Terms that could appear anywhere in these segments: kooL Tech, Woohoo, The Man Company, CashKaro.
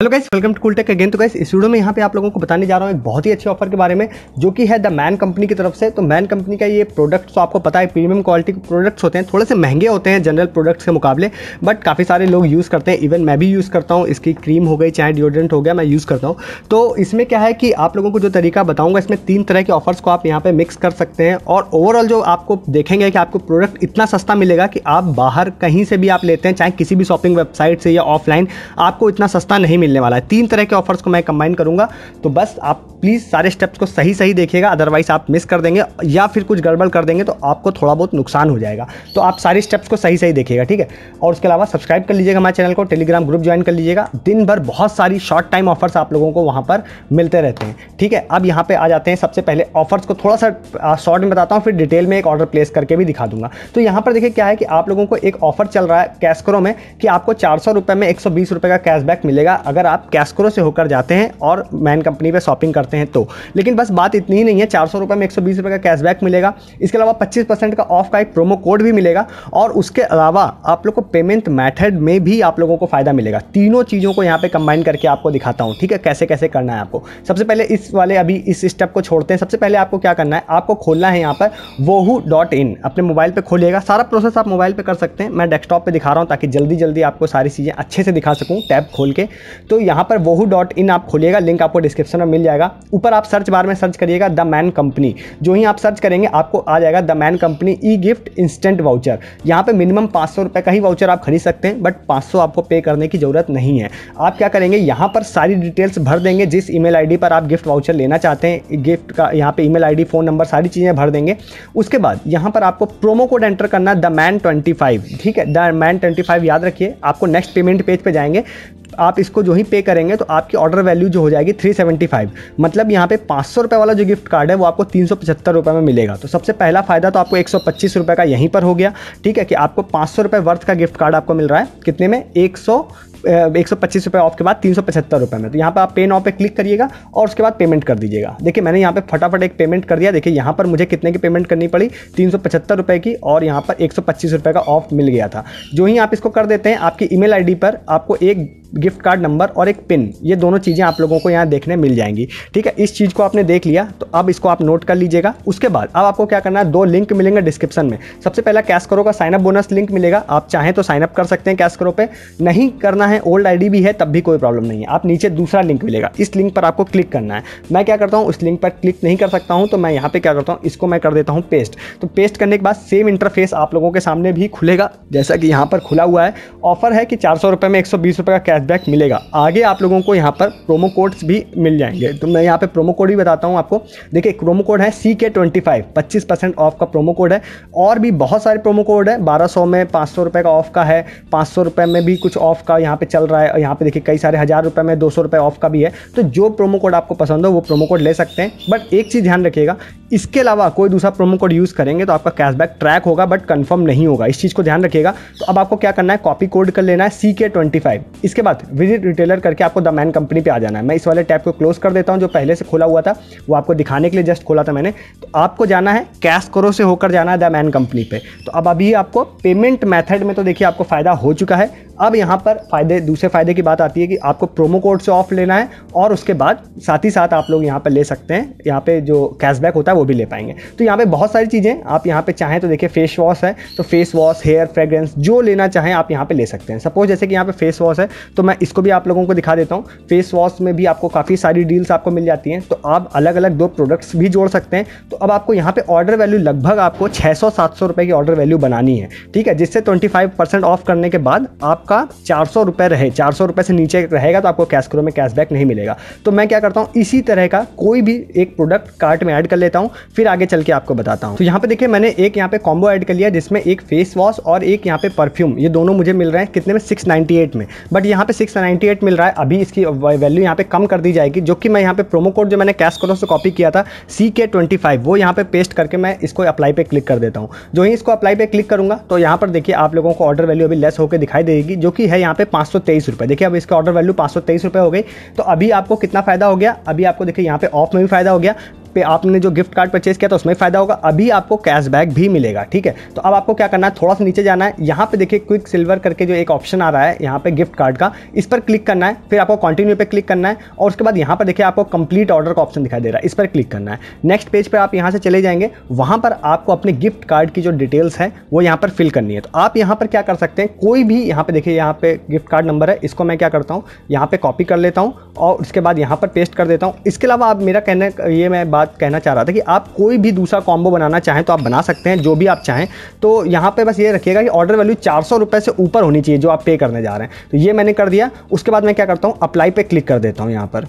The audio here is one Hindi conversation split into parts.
Hello guys, welcome to cool tech again. तो गाइस, इस वीडियो में यहाँ पे आप लोगों को बताने जा रहा हूँ एक बहुत ही अच्छी ऑफर के बारे में, जो कि है द मैन कंपनी की तरफ से। तो मैन कंपनी का ये प्रोडक्ट्स तो आपको पता है प्रीमियम क्वालिटी के प्रोडक्ट्स होते हैं, थोड़े से महंगे होते हैं जनरल प्रोडक्ट्स के मुकाबले, बट काफ़ी सारे लोग यूज़ करते हैं। इवन मैं भी यूज़ करता हूँ, इसकी क्रीम हो गई चाहे डिओड्रेंट हो गया, मैं यूज़ करता हूँ। तो इसमें क्या है कि आप लोगों को जो तरीका बताऊँगा, इसमें 3 तरह के ऑफर्स को आप यहाँ पर मिक्स कर सकते हैं। और ओवरऑल जो आपको देखेंगे कि आपको प्रोडक्ट इतना सस्ता मिलेगा कि आप बाहर कहीं से भी आप लेते हैं, चाहे किसी भी शॉपिंग वेबसाइट से या ऑफलाइन, आपको इतना सस्ता नहीं मिलने वाला है। 3 तरह के ऑफर्स को मैं कंबाइन करूंगा, तो बस आप प्लीज़ सारे स्टेप्स को सही सही देखिएगा, अदरवाइज आप मिस कर देंगे या फिर कुछ गड़बड़ कर देंगे तो आपको थोड़ा बहुत नुकसान हो जाएगा। तो आप सारे स्टेप्स को सही सही देखिएगा, ठीक है। और उसके अलावा सब्सक्राइब कर लीजिएगा हमारे चैनल को, टेलीग्राम ग्रुप ज्वाइन कर लीजिएगा। दिन भर बहुत सारी शॉर्ट टाइम ऑफर्स आप लोगों को वहाँ पर मिलते रहते हैं, ठीक है। अब यहाँ पर आ जाते हैं, सबसे पहले ऑफर्स को थोड़ा सा शॉर्ट में बताता हूँ, फिर डिटेल में एक ऑर्डर प्लेस करके भी दिखा दूंगा। तो यहाँ पर देखिए क्या है कि आप लोगों को एक ऑफर चल रहा है कैशकरो में कि आपको 400 रुपये में 120 रुपये का कैशबैक मिलेगा अगर आप कैशकरो से होकर जाते हैं और मैन कंपनी पे शॉपिंग करते हैं तो। लेकिन बस बात इतनी ही नहीं है, 400 रुपये में 120 रुपये का कैशबैक मिलेगा। इसके अलावा 25% का ऑफ का एक प्रोमो कोड भी मिलेगा, और उसके अलावा आप लोग को पेमेंट मैथड में भी आप लोगों को फ़ायदा मिलेगा। तीनों चीज़ों को यहाँ पे कंबाइन करके आपको दिखाता हूँ, ठीक है, कैसे कैसे करना है आपको। सबसे पहले इस वाले अभी इस स्टेप को छोड़ते हैं। सबसे पहले आपको क्या करना है, आपको खोलना है यहाँ पर wohu.in, अपने मोबाइल पर खोलिएगा। सारा प्रोसेस आप मोबाइल पर कर सकते हैं, मैं डेस्कटॉप पर दिखा रहा हूँ ताकि जल्दी जल्दी आपको सारी चीज़ें अच्छे से दिखा सकूँ टैब खोल के। तो यहाँ पर wohu.in आप खोलिएगा, लिंक आपको डिस्क्रिप्शन में मिल जाएगा। ऊपर आप सर्च बार में सर्च करिएगा द मैन कंपनी। जो ही आप सर्च करेंगे आपको आ जाएगा the man company e gift instant voucher. यहाँ पे मिनिमम 500 रुपये का ही वाउचर आप खरीद सकते हैं, बट 500 आपको पे करने की ज़रूरत नहीं है। आप क्या करेंगे, यहाँ पर सारी डिटेल्स भर देंगे, जिस ईमेल आई डी पर आप गिफ्ट वाउचर लेना चाहते हैं, गिफ्ट का यहाँ पर email I D, phone number, सारी चीज़ें भर देंगे। उसके बाद यहाँ पर आपको प्रोमो कोड एंटर करना है द मैन 25, ठीक है, द मैन 25 याद रखिए। आपको नेक्स्ट पेमेंट पेज पर जाएंगे, आप इसको जो ही पे करेंगे तो आपकी ऑर्डर वैल्यू जो हो जाएगी 375। मतलब यहाँ पे 500 रुपये वाला जो गिफ्ट कार्ड है वो आपको 375 रुपये में मिलेगा। तो सबसे पहला फ़ायदा तो आपको 125 रुपये का यहीं पर हो गया, ठीक है, कि आपको 500 रुपये वर्थ का गिफ्ट कार्ड आपको मिल रहा है कितने में, 125 रुपये ऑफ के बाद 375 रुपये में। तो यहाँ पर आप पे नाउ पे क्लिक करिएगा और उसके बाद पेमेंट कर दीजिएगा। देखिए मैंने यहाँ पे फटाफट एक पेमेंट कर दिया। देखिए यहाँ पर मुझे कितने की पेमेंट करनी पड़ी, 375 रुपये की, और यहाँ पर 125 रुपये का ऑफ मिल गया था। जो ही आप इसको कर देते हैं, आपकी ईमेल आई डी पर आपको एक गिफ्ट कार्ड नंबर और एक पिन, ये दोनों चीज़ें आप लोगों को यहाँ देखने मिल जाएंगी, ठीक है। इस चीज़ को आपने देख लिया तो अब इसको आप नोट कर लीजिएगा। उसके बाद अब आपको क्या करना है, 2 लिंक मिलेंगे डिस्क्रिप्शन में। सबसे पहला कैशकरो का साइनअप बोनस लिंक मिलेगा, आप चाहें तो साइनअप कर सकते हैं कैशकरो पे, नहीं करना है ओल्ड आई डी भी है तब भी कोई प्रॉब्लम नहीं है। आप नीचे दूसरा लिंक मिलेगा, इस लिंक पर आपको क्लिक करना है। मैं क्या करता हूँ, उस लिंक पर क्लिक नहीं कर सकता हूँ, तो मैं यहाँ पर क्या करता हूँ, इसको मैं कर देता हूँ पेस्ट। तो पेस्ट करने के बाद सेम इंटरफेस आप लोगों के सामने भी खुलेगा जैसा कि यहाँ पर खुला हुआ है। ऑफर है कि 400 रुपये में 120 रुपये का बैक मिलेगा। आगे आप लोगों को यहाँ पर प्रोमो कोड्स भी मिल जाएंगे, तो मैं यहाँ पे प्रोमो कोड भी बताता हूँ आपको। देखिए प्रोमो कोड है CK25, 25% ऑफ का प्रोमो कोड है। और भी बहुत सारे प्रोमो कोड है, 1200 में 500 रुपये का ऑफ का है, 500 रुपये में भी कुछ ऑफ का यहाँ पे चल रहा है। यहाँ पे देखिए कई सारे 1000 रुपये में 200 रुपये ऑफ का भी है। तो जो प्रोमो कोड आपको पसंद हो वो प्रोमो कोड ले सकते हैं, बट एक चीज़ ध्यान रखिएगा, इसके अलावा कोई दूसरा प्रोमो कोड यूज़ करेंगे तो आपका कैशबैक ट्रैक होगा बट कन्फर्म नहीं होगा, इस चीज़ को ध्यान रखिएगा। तो अब आपको क्या करना है, कॉपी कोड कर लेना है CK25। इसके बाद विजिट रिटेलर करके आपको द मैन कंपनी पे आ जाना है। मैं इस वाले टैब को क्लोज कर देता हूँ, जो पहले से खोला हुआ था वो आपको दिखाने के लिए जस्ट खोला था मैंने। तो आपको जाना है कैशकरो से होकर जाना है द मैन कंपनी पे। तो अब अभी आपको पेमेंट मेथड में तो देखिए आपको फ़ायदा हो चुका है। अब यहाँ पर दूसरे फ़ायदे की बात आती है कि आपको प्रोमो कोड से ऑफ लेना है, और उसके बाद साथ ही साथ आप लोग यहाँ पर ले सकते हैं, यहाँ पे जो कैशबैक होता है वो भी ले पाएंगे। तो यहाँ पे बहुत सारी चीज़ें आप यहाँ पे चाहें तो देखिए फेस वॉश है, तो फेस वॉश, हेयर फ्रेग्रेंस, जो लेना चाहें आप यहाँ पे ले सकते हैं। सपोज जैसे कि यहाँ पे फेस वॉश है, तो मैं इसको भी आप लोगों को दिखा देता हूँ। फेस वॉश में भी आपको काफ़ी सारी डील्स आपको मिल जाती हैं, तो आप अलग अलग 2 प्रोडक्ट्स भी जोड़ सकते हैं। तो अब आपको यहाँ पर ऑर्डर वैल्यू लगभग आपको 600-700 रुपये की ऑर्डर वैल्यू बनानी है, ठीक है, जिससे 25% ऑफ करने के बाद आप का 400 रुपये रहे। 400 रुपये से नीचे रहेगा तो आपको कैशकरो में कैशबैक नहीं मिलेगा। तो मैं क्या करता हूं, इसी तरह का कोई भी एक प्रोडक्ट कार्ट में ऐड कर लेता हूं, फिर आगे चल के आपको बताता हूं। तो यहां पे देखिए मैंने एक यहां पे कॉम्बो ऐड कर लिया, जिसमें एक फेस वॉश और एक यहां पे परफ्यूम, ये दोनों मुझे मिल रहे हैं कितने में, 698 में। बट यहाँ पे 698 मिल रहा है, अभी इसकी वैल्यू यहाँ पे कम कर दी जाएगी, जो कि मैं यहाँ पे प्रोमो कोड जो मैंने कैशकरो से कॉपी किया था CK25, वो यहाँ पे पेस्ट करके मैं इसको अप्लाई पे क्लिक कर देता हूँ। जो ही इसको अप्लाई पे क्लिक करूंगा तो यहाँ पर देखिए आप लोगों को ऑर्डर वैल्यू अभी लेस होकर दिखाई देगी, जो कि है यहाँ पे 523 रुपये। देखिए अब इसका ऑर्डर वैल्यू 523 रुपये हो गई। तो अभी आपको कितना फ़ायदा हो गया, अभी आपको देखिए यहाँ पे ऑफ में भी फ़ायदा हो गया, पे आपने जो गिफ्ट कार्ड परचेज किया था उसमें फ़ायदा होगा, अभी आपको कैशबैक भी मिलेगा। ठीक है, तो अब आपको क्या करना है, थोड़ा सा नीचे जाना है, यहाँ पे देखिए क्विक सिल्वर करके जो एक ऑप्शन आ रहा है यहाँ पे गिफ्ट कार्ड का, इस पर क्लिक करना है। फिर आपको कंटिन्यू पे क्लिक करना है और उसके बाद यहाँ पर देखिए आपको कंप्लीट ऑर्डर का ऑप्शन दिखाई दे रहा है, इस पर क्लिक करना है। नेक्स्ट पेज पर आप यहाँ से चले जाएंगे, वहाँ पर आपको अपने गिफ्ट कार्ड की जो डिटेल्स है वो यहाँ पर फिल करनी है। तो आप यहाँ पर क्या कर सकते हैं, कोई भी यहाँ पर देखिए यहाँ पर गिफ्ट कार्ड नंबर है, इसको मैं क्या करता हूँ यहाँ पर कॉपी कर लेता हूँ और उसके बाद यहाँ पर पेस्ट कर देता हूँ। इसके अलावा आप मेरा कहना, ये मैं बात कहना चाह रहा था कि आप कोई भी दूसरा कॉम्बो बनाना चाहें तो आप बना सकते हैं, जो भी आप चाहें। तो यहाँ पे बस ये रखिएगा कि ऑर्डर वैल्यू 400 रुपये से ऊपर होनी चाहिए जो आप पे करने जा रहे हैं। तो ये मैंने कर दिया, उसके बाद मैं क्या करता हूँ अप्लाई पे क्लिक कर देता हूँ यहाँ पर।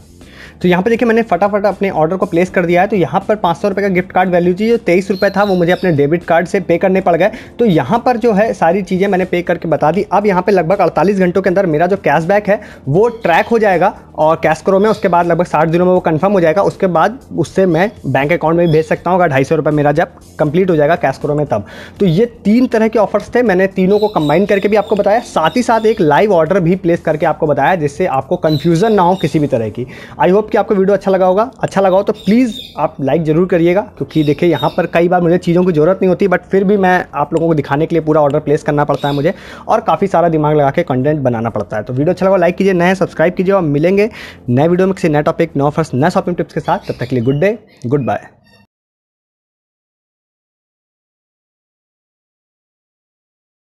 तो यहाँ पे देखिए मैंने फटाफट अपने ऑर्डर को प्लेस कर दिया है। तो यहाँ पर 500 रुपये का गिफ्ट कार्ड वैल्यू थी, जो 23 रुपये था वो मुझे अपने डेबिट कार्ड से पे करने पड़ गए। तो यहाँ पर जो है सारी चीज़ें मैंने पे करके बता दी। अब यहाँ पे लगभग 48 घंटों के अंदर मेरा जो कैशबैक है वो ट्रैक हो जाएगा और कैशकरो में, उसके बाद लगभग 60 दिनों में वो कन्फर्म हो जाएगा। उसके बाद उससे मैं बैंक अकाउंट में भी भेज सकता हूँ, अगर 250 रुपये मेरा जब कंप्लीट हो जाएगा कैशकरो में तब। तो ये 3 तरह के ऑफर्स थे, मैंने तीनों को कंबाइन करके भी आपको बताया, साथ ही साथ एक लाइव ऑर्डर भी प्लेस करके आपको बताया, जिससे आपको कन्फ्यूज़न ना हो किसी भी तरह की। आई होप कि आपको वीडियो अच्छा लगा होगा, अच्छा लगा हो तो प्लीज़ आप लाइक ज़रूर करिएगा, क्योंकि देखिए यहाँ पर कई बार मुझे चीज़ों की ज़रूरत नहीं होती बट फिर भी मैं आप लोगों को दिखाने के लिए पूरा ऑर्डर प्लेस करना पड़ता है मुझे, और काफ़ी सारा दिमाग लगा के कंटेंट बनाना पड़ता है। तो वीडियो अच्छा लगा लाइक कीजिए, नए सब्सक्राइब कीजिए और मिलेंगे नए वीडियो में किसी नए टॉपिक, नए ऑफर्स, नए शॉपिंग टिप्स के साथ। तब तक के लिए गुड डे, गुड बाय।